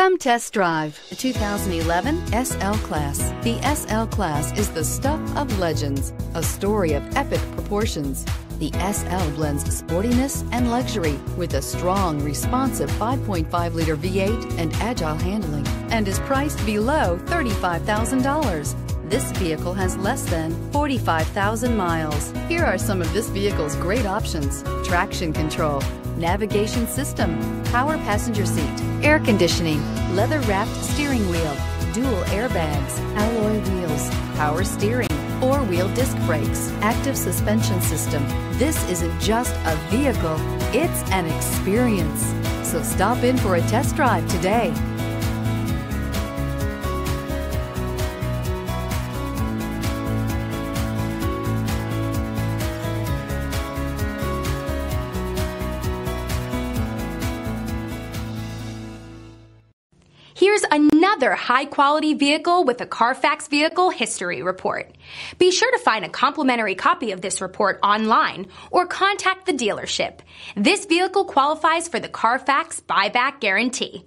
Come test drive the 2011 SL-Class. The SL-Class is the stuff of legends, a story of epic proportions. The SL blends sportiness and luxury with a strong, responsive 5.5-liter V8 and agile handling, and is priced below $35,000. This vehicle has less than 45,000 miles. Here are some of this vehicle's great options: traction control, navigation system, power passenger seat, air conditioning, leather-wrapped steering wheel, dual airbags, alloy wheels, power steering, four-wheel disc brakes, active suspension system. This isn't just a vehicle, it's an experience. So stop in for a test drive today. Here's another high-quality vehicle with a Carfax Vehicle History Report. Be sure to find a complimentary copy of this report online or contact the dealership. This vehicle qualifies for the Carfax Buyback Guarantee.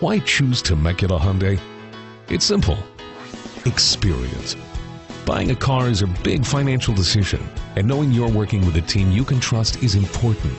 Why choose Temecula Hyundai? It's simple. Experience. Buying a car is a big financial decision, and knowing you're working with a team you can trust is important.